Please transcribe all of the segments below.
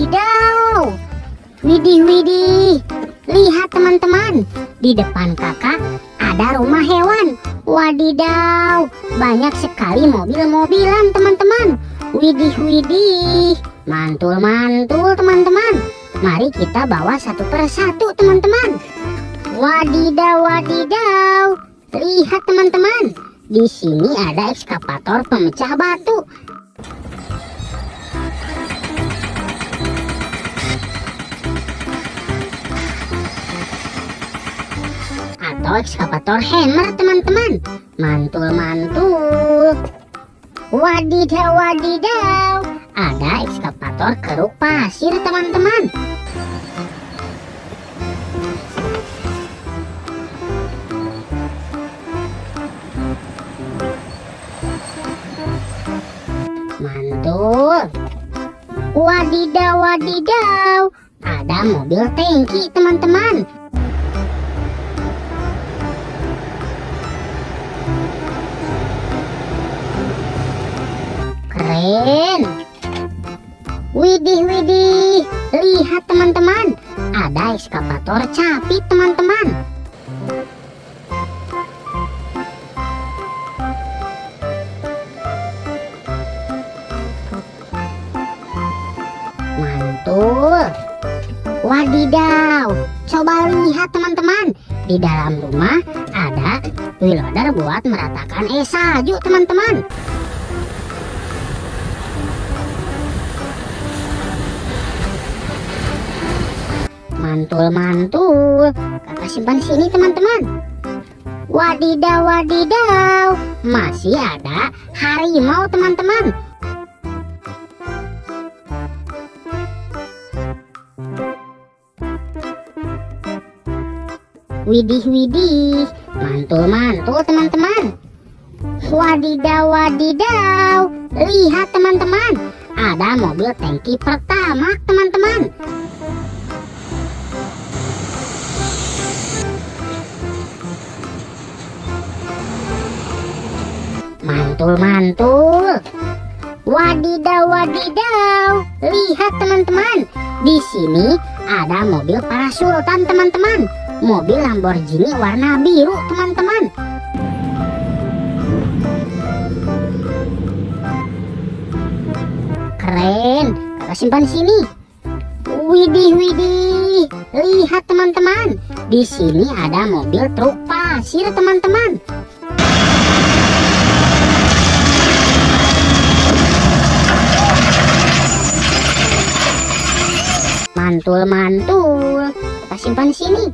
Wadidaw, widih, lihat teman-teman, di depan kakak ada rumah hewan. Wadidaw, banyak sekali mobil-mobilan teman-teman. Widih, mantul-mantul teman-teman. Mari kita bawa satu persatu teman-teman. Wadidaw, lihat teman-teman, di sini ada ekskavator pemecah batu. Ekskavator hammer teman-teman, mantul-mantul. Wadidaw, ada ekskavator keruk pasir teman-teman. Mantul. Wadidaw, ada mobil tangki teman-teman. Keren. Widih, lihat teman-teman, ada ekskavator capit teman-teman. Mantul. Wadidaw, coba lihat teman-teman, di dalam rumah ada wheel loader buat meratakan es salju teman-teman. Mantul, kakak simpan sini teman-teman. Wadidaw, masih ada harimau teman-teman. Widih, mantul teman-teman. Wadidaw, lihat teman-teman, ada mobil tangki pertama teman-teman. Mantul. Wadidaw, lihat teman-teman, di sini ada mobil para sultan teman-teman, mobil Lamborghini warna biru teman-teman. Keren, kakak simpan sini. Widih, lihat teman-teman, di sini ada mobil truk pasir teman-teman. Mantul, kita simpan sini.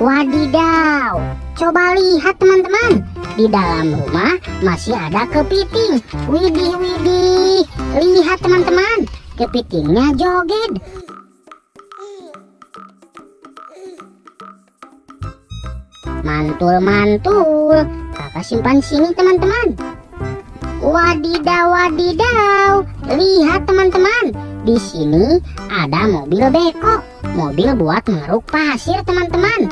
Wadidaw, coba lihat teman-teman, di dalam rumah masih ada kepiting. Widih, lihat teman-teman, kepitingnya joget. Mantul, kakak simpan sini teman-teman. Wadidaw, lihat teman-teman, di sini ada mobil Beko, mobil buat mengeruk pasir teman-teman.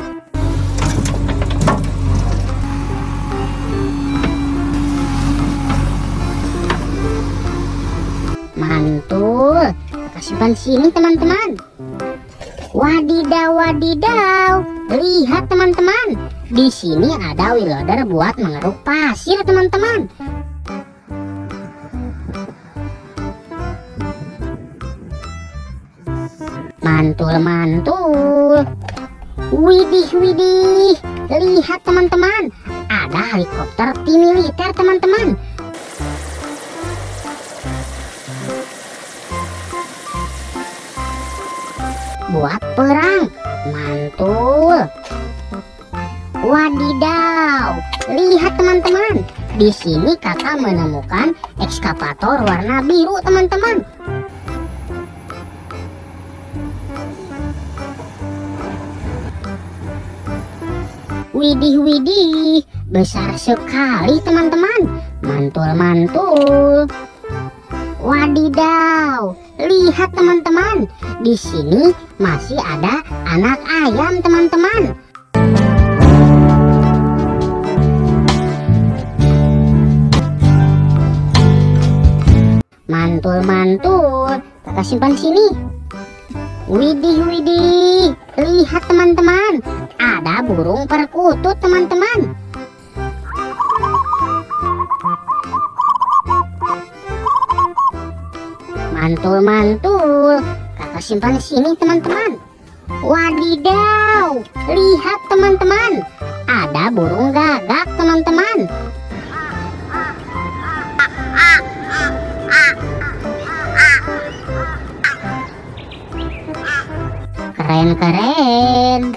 Mantul, kasihkan sini teman-teman. Wadidaw, lihat teman-teman, di sini ada wheel loader buat mengeruk pasir teman-teman. Mantul. Widih, lihat teman-teman, ada helikopter tim militer teman-teman. Buat perang, mantul. Wadidaw, lihat teman-teman, di sini kakak menemukan ekskavator warna biru teman-teman. Widih, besar sekali teman-teman. Mantul. Wadidaw, lihat teman-teman, di sini masih ada anak ayam teman-teman. mantul-mantul, kakak simpan sini. Widih, lihat teman-teman, ada burung perkutut teman-teman. Mantul-mantul, kakak simpan sini teman-teman. Wadidaw, lihat teman-teman, ada burung gagak teman-teman. Keren.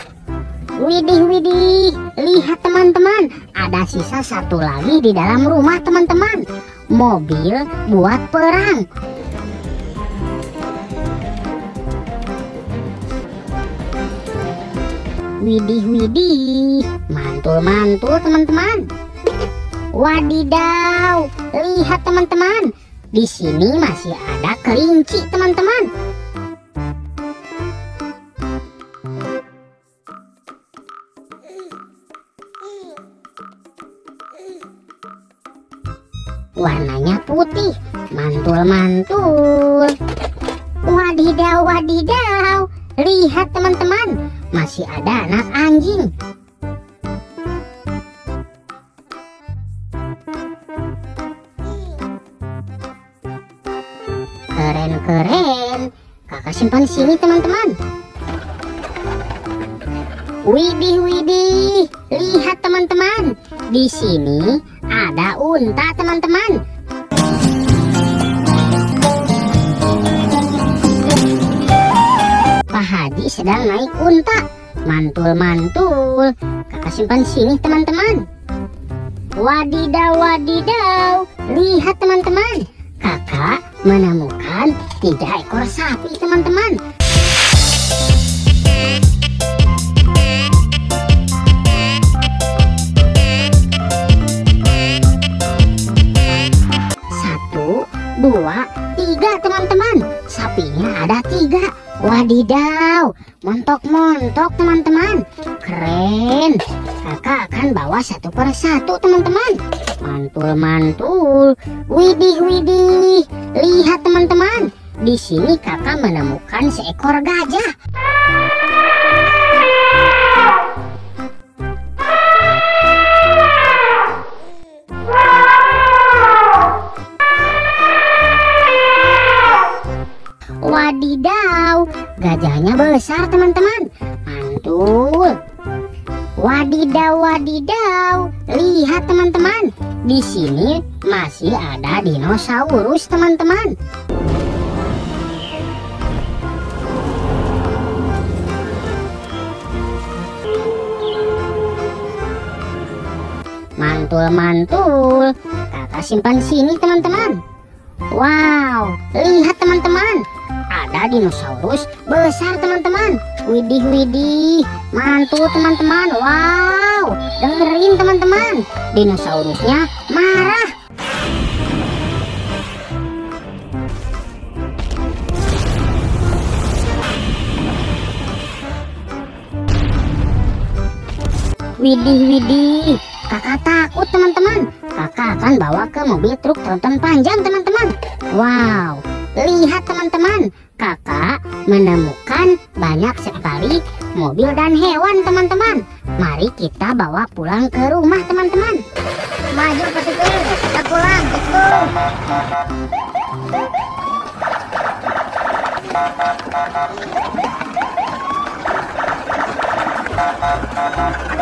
Widih, lihat teman-teman, ada sisa satu lagi di dalam rumah teman-teman. Mobil buat perang. Widih, mantul-mantul teman-teman. Wadidaw, lihat teman-teman, di sini masih ada kelinci teman-teman. Warnanya putih, mantul-mantul. Wadidaw, lihat teman-teman, masih ada anak anjing. Keren, kakak simpan sini teman-teman. Widih, lihat teman-teman, di sini ada unta teman-teman. Pak Haji sedang naik unta. Mantul-mantul, kakak simpan sini teman-teman. Wadidaw, lihat teman-teman, kakak menemukan 3 ekor sapi teman-teman. Ada 3. Wadidaw, montok-montok teman-teman. Keren, kakak akan bawa satu per satu teman-teman. Mantul-mantul. Widih, lihat teman-teman, di sini kakak menemukan seekor gajah. Wadidaw, gajahnya besar teman-teman. Mantul. Wadidaw, lihat teman-teman, di sini masih ada dinosaurus teman-teman. Mantul-mantul, kakak simpan sini teman-teman. Wow, lihat teman-teman, ada dinosaurus besar teman-teman. Widih, mantul teman-teman. Wow, dengerin teman-teman, dinosaurusnya marah. Widih, kakak takut teman-teman. Kakak akan bawa ke mobil truk tronton panjang teman-teman. Wow, lihat teman-teman, kakak menemukan banyak sekali mobil dan hewan teman-teman. Mari kita bawa pulang ke rumah teman-teman. Maju petikur, kita pulang petikur.